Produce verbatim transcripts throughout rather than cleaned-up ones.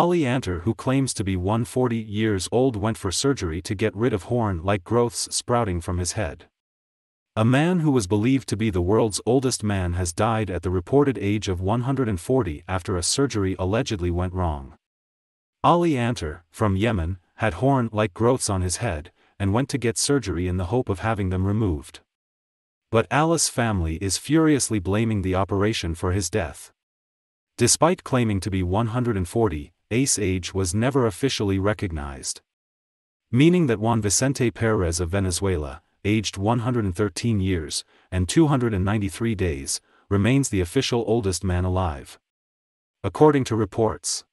Ali Anter, who claims to be one hundred forty years old, went for surgery to get rid of horn-like growths sprouting from his head. A man who was believed to be the world's oldest man has died at the reported age of one hundred forty after a surgery allegedly went wrong. Ali Anter, from Yemen, had horn-like growths on his head, and went to get surgery in the hope of having them removed. But Ali's family is furiously blaming the operation for his death. Despite claiming to be one hundred forty, Ace's age was never officially recognized, meaning that Juan Vicente Perez of Venezuela, aged one hundred thirteen years and two hundred ninety-three days, remains the official oldest man alive. According to reports,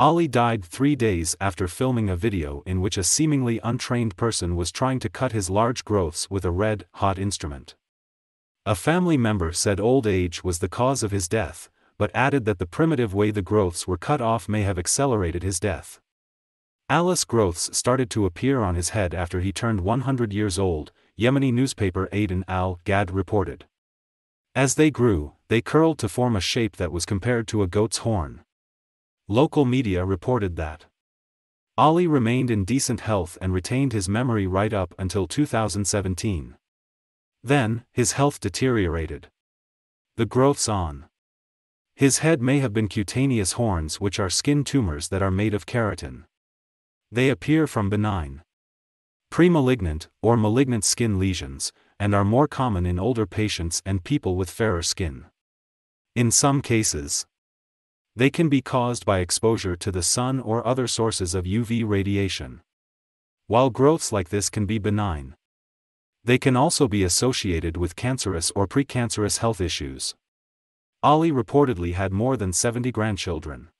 Ali died three days after filming a video in which a seemingly untrained person was trying to cut his large growths with a red-hot instrument. A family member said old age was the cause of his death, but added that the primitive way the growths were cut off may have accelerated his death. Ali's growths started to appear on his head after he turned one hundred years old, Yemeni newspaper Aidan al-Gad reported. As they grew, they curled to form a shape that was compared to a goat's horn. Local media reported that Ali remained in decent health and retained his memory right up until two thousand seventeen. Then, his health deteriorated. The growths on his head may have been cutaneous horns, which are skin tumors that are made of keratin. They appear from benign, premalignant, or malignant skin lesions, and are more common in older patients and people with fairer skin. In some cases, they can be caused by exposure to the sun or other sources of U V radiation. While growths like this can be benign, they can also be associated with cancerous or precancerous health issues. Ali reportedly had more than seventy grandchildren.